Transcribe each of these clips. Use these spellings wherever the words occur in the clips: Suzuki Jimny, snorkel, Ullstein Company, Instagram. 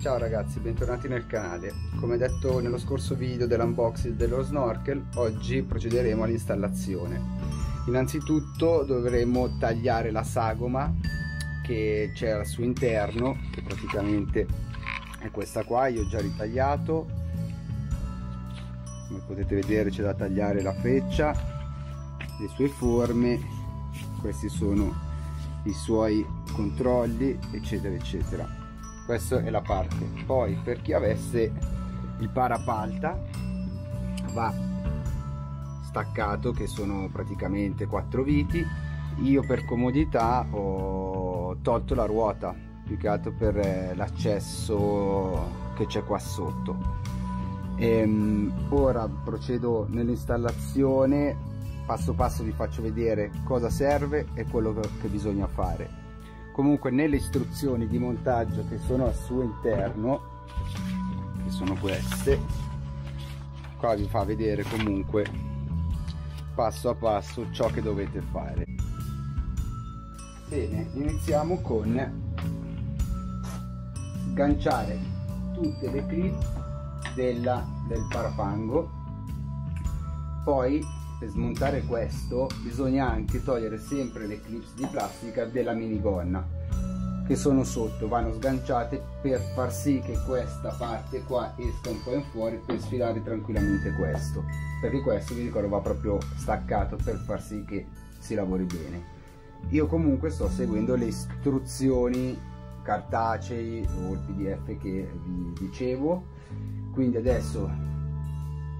Ciao ragazzi, bentornati nel canale. Come detto nello scorso video dell'unboxing dello snorkel, oggi procederemo all'installazione. Innanzitutto dovremo tagliare la sagoma che c'è al suo interno, che praticamente è questa qua. Io ho già ritagliato, come potete vedere c'è da tagliare la freccia, le sue forme, questi sono i suoi controlli, eccetera eccetera. Questa è la parte. Poi per chi avesse il parapalta va staccato, che sono praticamente 4 viti. Io per comodità ho tolto la ruota, più che altro per l'accesso che c'è qua sotto. Ora procedo nell'installazione, passo passo vi faccio vedere cosa serve e quello che bisogna fare. Comunque nelle istruzioni di montaggio che sono al suo interno, che sono queste qua, vi fa vedere comunque passo a passo ciò che dovete fare. Bene, iniziamo con sganciare tutte le clip del parafango. Poi per smontare questo bisogna anche togliere sempre le clips di plastica della minigonna, che sono sotto, vanno sganciate per far sì che questa parte qua esca un po' in fuori, per sfilare tranquillamente questo, perché questo, vi ricordo, va proprio staccato per far sì che si lavori bene. Io comunque sto seguendo le istruzioni cartacei o il PDF che vi dicevo, quindi adesso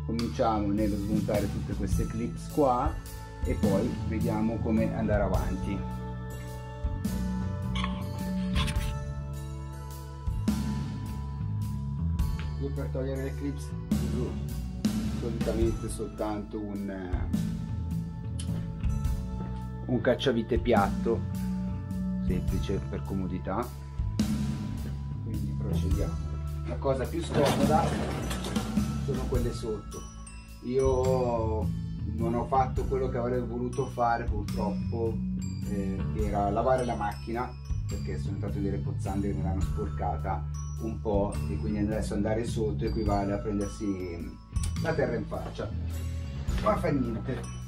cominciamo nello smontare tutte queste clips qua e poi vediamo come andare avanti. Io per togliere le clips uso solitamente soltanto un cacciavite piatto, semplice per comodità, quindi procediamo. La cosa più scomoda sono quelle sotto. Io non ho fatto quello che avrei voluto fare, purtroppo, era lavare la macchina, perché sono entrato delle pozzanghere che me l'hanno sporcata un po', e quindi adesso andare sotto equivale a prendersi la terra in faccia, ma fa niente.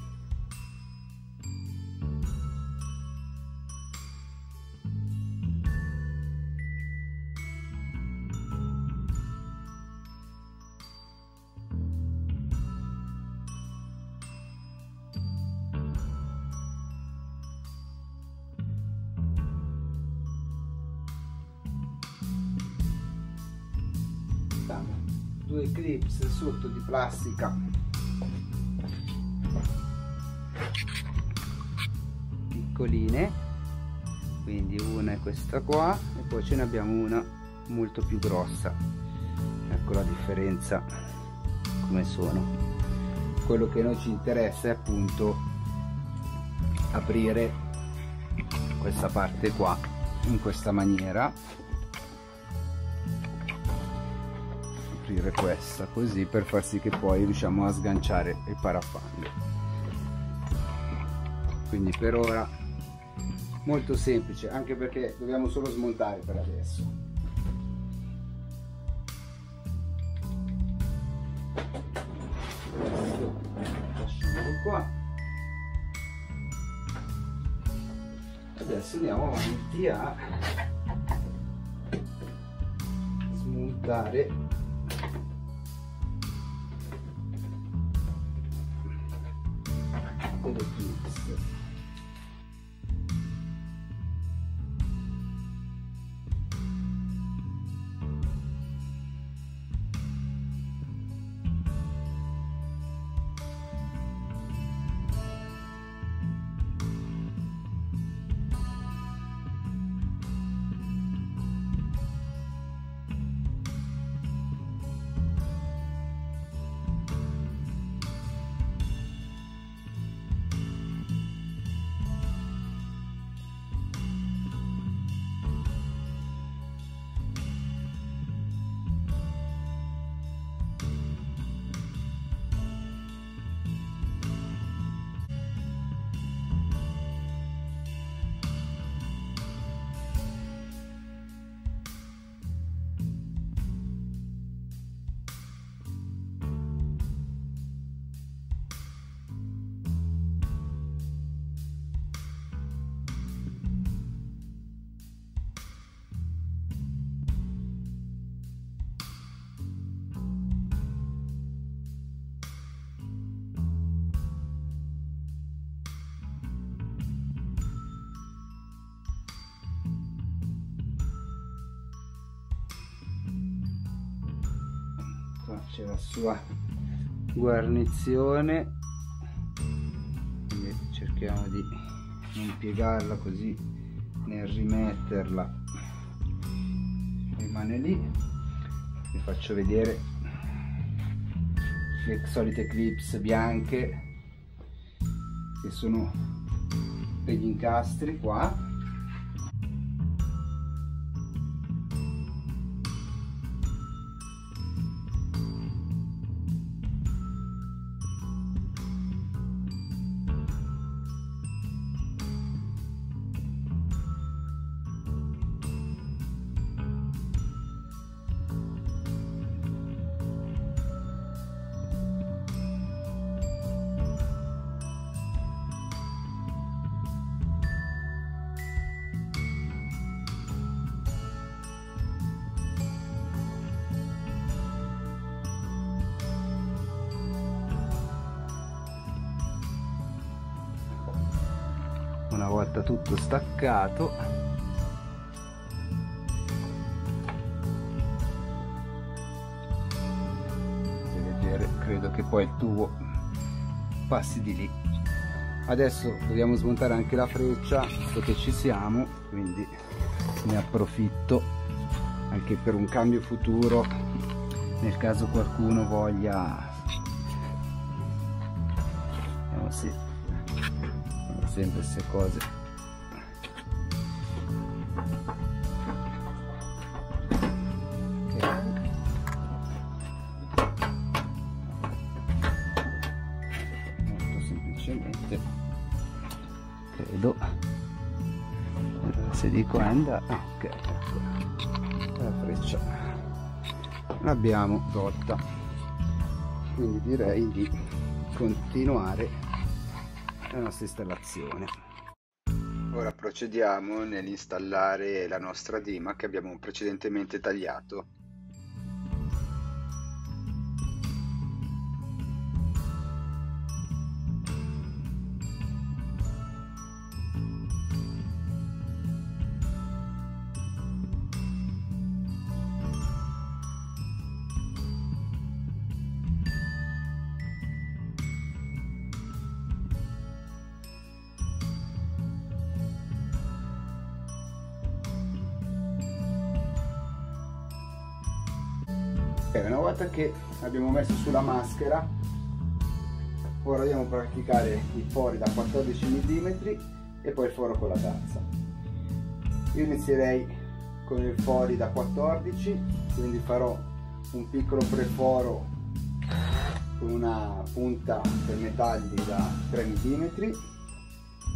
Due clips sotto di plastica piccoline, quindi una è questa qua e poi ce ne abbiamo una molto più grossa. Ecco la differenza come sono. Quello che a noi ci interessa è appunto aprire questa parte qua in questa maniera, questa così, per far sì che poi riusciamo a sganciare il parafango. Quindi per ora molto semplice, anche perché dobbiamo solo smontare per adesso. Questo lasciamo qua, adesso andiamo avanti a smontare delle clips. qua c'è la sua guarnizione, quindi cerchiamo di non piegarla così nel rimetterla rimane lì. Vi faccio vedere le solite clips bianche che sono degli incastri qua. Una volta tutto staccato credo che poi il tubo passi di lì. Adesso dobbiamo smontare anche la freccia, visto che ci siamo, quindi ne approfitto anche per un cambio futuro, nel caso qualcuno voglia. Vediamo se sempre queste cose okay. Molto semplicemente credo se di qua andare ok, ecco. La freccia l'abbiamo rotta, quindi direi di continuare la nostra installazione. Ora procediamo nell'installare la nostra dima che abbiamo precedentemente tagliato. Una volta che abbiamo messo sulla maschera, ora dobbiamo praticare i fori da 14 mm e poi il foro con la tazza. Io inizierei con il fori da 14, quindi farò un piccolo preforo con una punta per metalli da 3 mm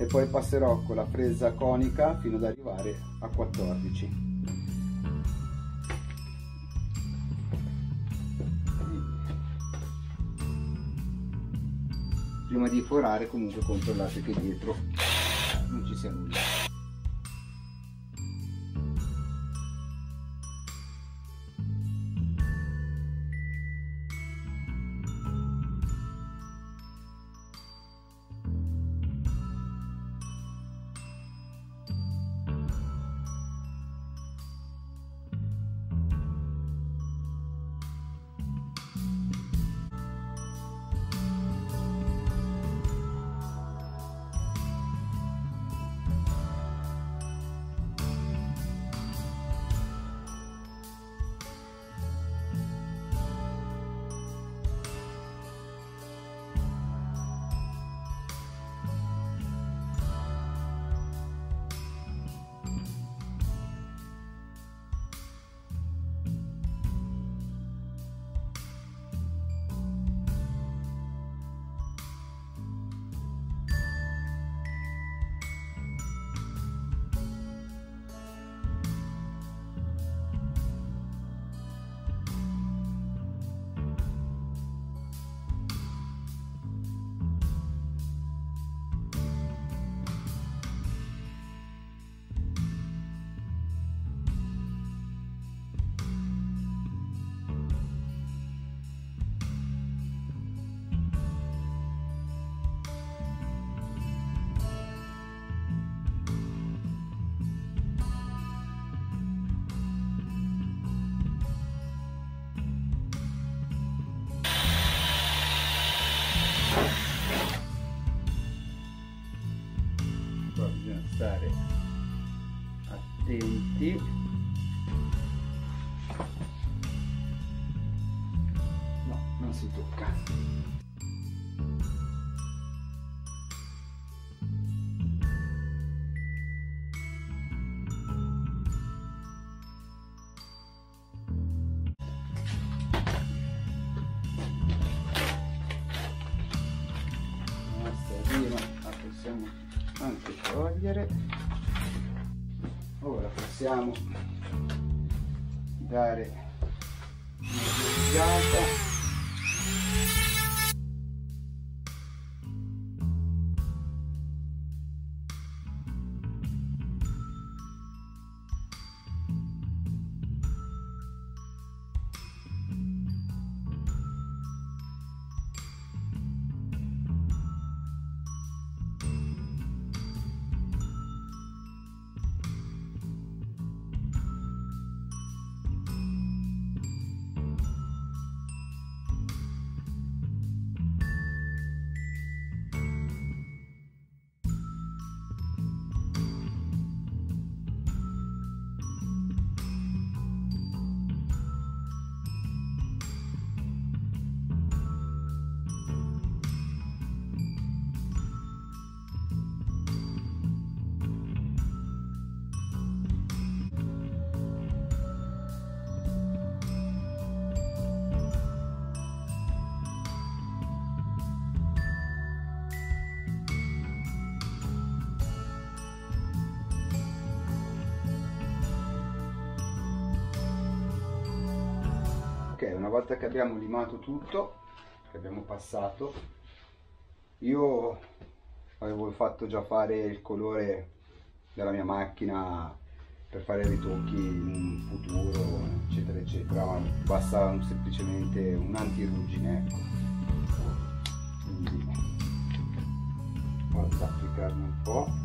e poi passerò con la fresa conica fino ad arrivare a 14. Prima di forare comunque controllate che dietro non ci sia nulla. avanti, no, non si tocca. Questa prima la possiamo anche togliere. Ora possiamo dare una iniziata. Una volta che abbiamo limato tutto, che abbiamo passato, io avevo fatto già fare il colore della mia macchina per fare ritocchi in futuro, eccetera eccetera. Basta semplicemente un antirugine, ecco. Quindi vado ad applicarne un po'.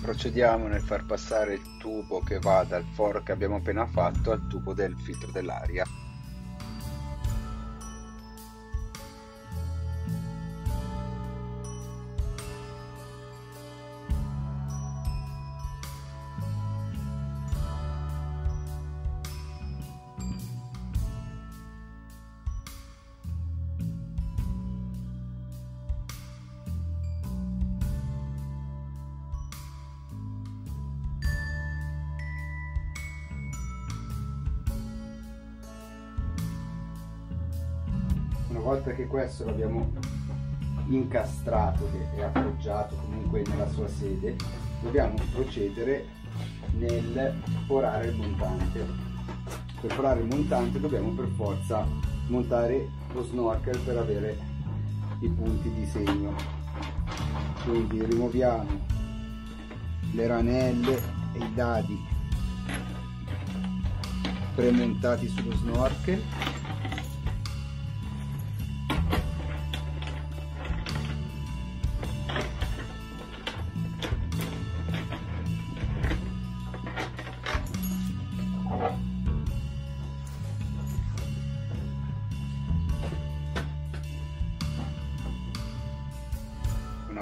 Procediamo nel far passare il tubo che va dal foro che abbiamo appena fatto al tubo del filtro dell'aria. Una volta che questo l'abbiamo incastrato, che è appoggiato comunque nella sua sede, dobbiamo procedere nel forare il montante. Per forare il montante dobbiamo per forza montare lo snorkel per avere i punti di segno. Quindi rimuoviamo le ranelle e i dadi premontati sullo snorkel.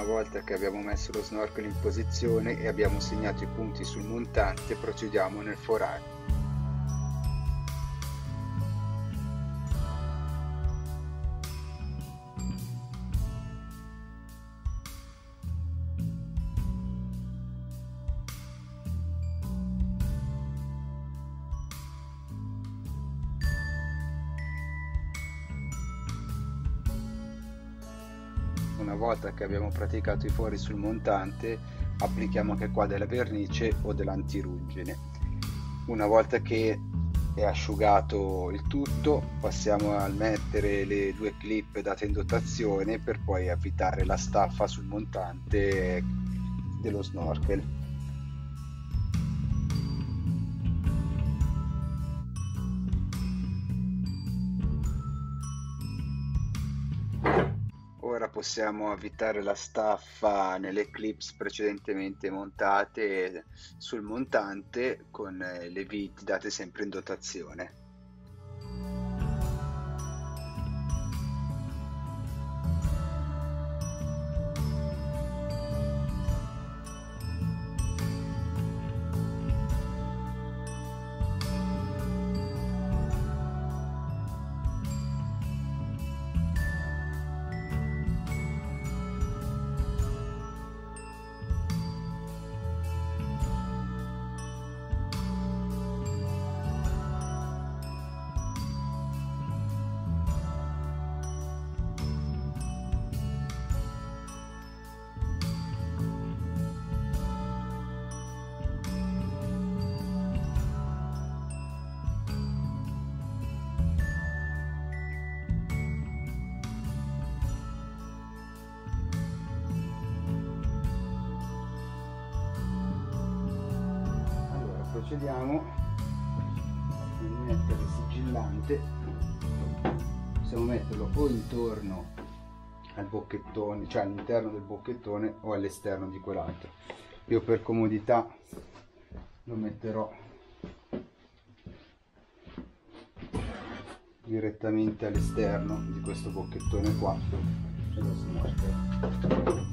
Una volta che abbiamo messo lo snorkel in posizione e abbiamo segnato i punti sul montante, procediamo nel foraggio. Una volta che abbiamo praticato i fori sul montante, applichiamo anche qua della vernice o dell'antiruggine. Una volta che è asciugato il tutto, passiamo a mettere le due clip date in dotazione per poi avvitare la staffa sul montante dello snorkel. Ora possiamo avvitare la staffa nelle clips precedentemente montate sul montante con le viti date sempre in dotazione. Procediamo a mettere il sigillante, possiamo metterlo o intorno al bocchettone, cioè all'interno del bocchettone, o all'esterno di quell'altro. Io per comodità lo metterò direttamente all'esterno di questo bocchettone qua e lo snorkel.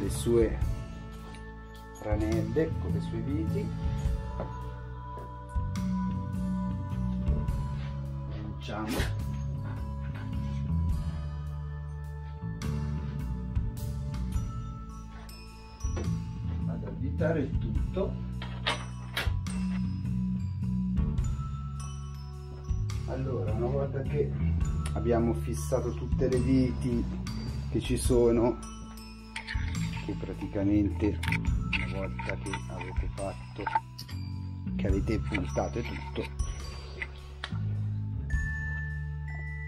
Le sue ranelle con le sue viti, lanciamo. Vado ad avvitare il tutto . Allora una volta che abbiamo fissato tutte le viti che ci sono, che praticamente una volta che avete fatto, che avete puntato e tutto,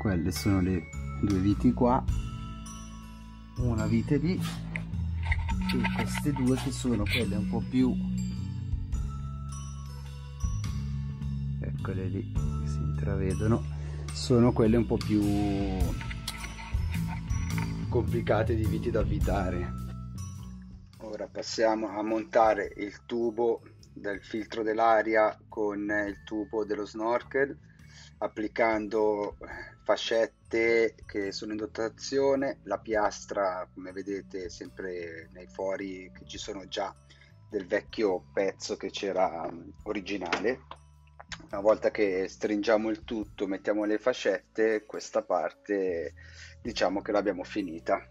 quelle sono le due viti qua, una vite lì, e queste due che sono quelle un po' più, eccole lì che si intravedono, sono quelle un po' più complicate di viti da avvitare. Ora passiamo a montare il tubo del filtro dell'aria con il tubo dello snorkel, applicando fascette che sono in dotazione, la piastra come vedete sempre nei fori che ci sono già del vecchio pezzo che c'era originale. Una volta che stringiamo il tutto, mettiamo le fascette, questa parte diciamo che l'abbiamo finita.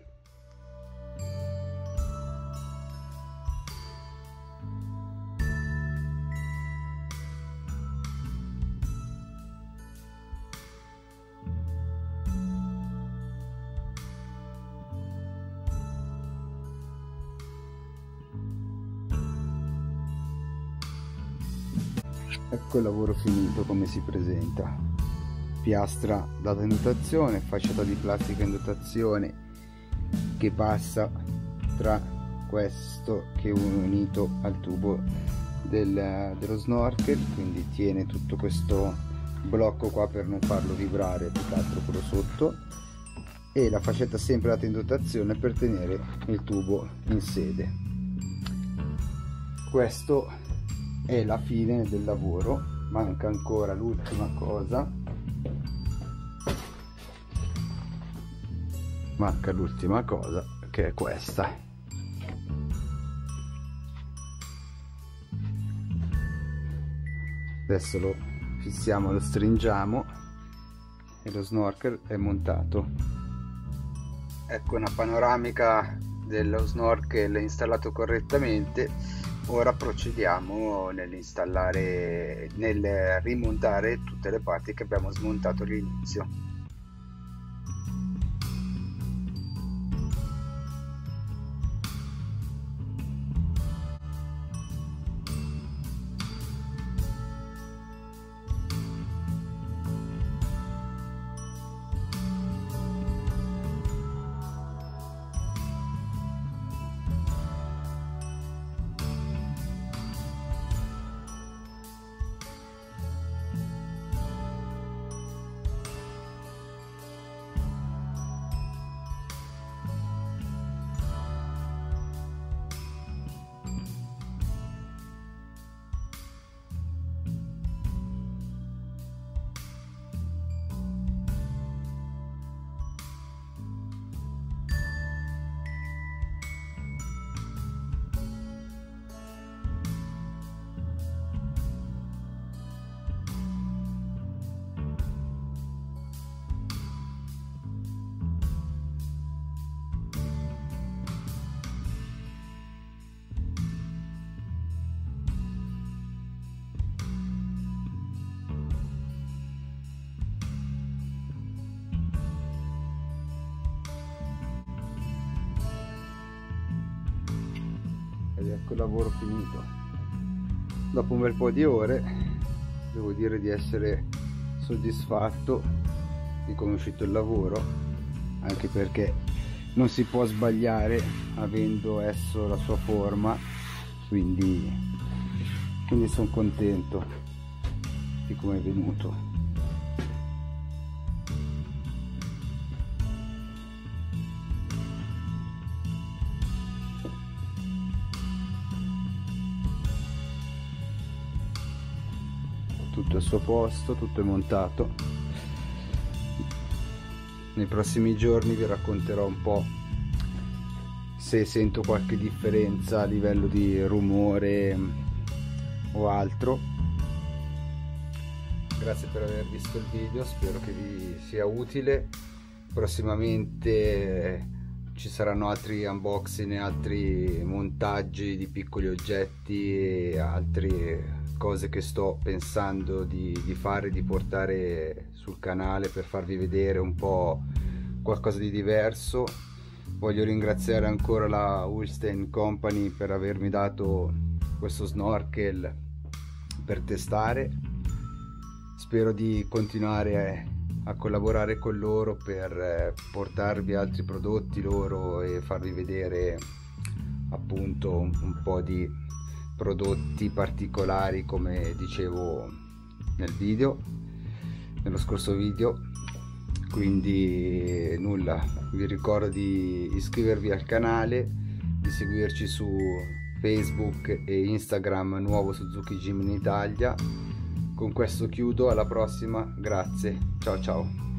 Ecco il lavoro finito come si presenta: piastra data in dotazione, facciata di plastica in dotazione che passa tra questo che è unito al tubo dello snorkel, quindi tiene tutto questo blocco qua per non farlo vibrare, più che altro quello sotto, e la fascetta sempre data in dotazione per tenere il tubo in sede. Questo è la fine del lavoro, manca ancora l'ultima cosa, che è questa. Adesso lo fissiamo, lo stringiamo e lo snorkel è montato. Ecco una panoramica dello snorkel installato correttamente. Ora procediamo nel rimontare tutte le parti che abbiamo smontato all'inizio. Ecco il lavoro finito. Dopo un bel po' di ore devo dire di essere soddisfatto di come è uscito il lavoro, anche perché non si può sbagliare avendo esso la sua forma, quindi sono contento di come è venuto. Tutto al suo posto, tutto è montato. Nei prossimi giorni vi racconterò un po' se sento qualche differenza a livello di rumore o altro. Grazie per aver visto il video, spero che vi sia utile. Prossimamente ci saranno altri unboxing e altri montaggi di piccoli oggetti e altri cose che sto pensando di fare, di portare sul canale per farvi vedere un po' qualcosa di diverso. Voglio ringraziare ancora la Ullstein Company per avermi dato questo snorkel per testare. Spero di continuare a collaborare con loro per portarvi altri prodotti loro e farvi vedere appunto un po' di prodotti particolari, come dicevo nello scorso video. Quindi nulla, vi ricordo di iscrivervi al canale, di seguirci su Facebook e Instagram, nuovo Suzuki Jimny Italia. Con questo chiudo, alla prossima, grazie, ciao ciao.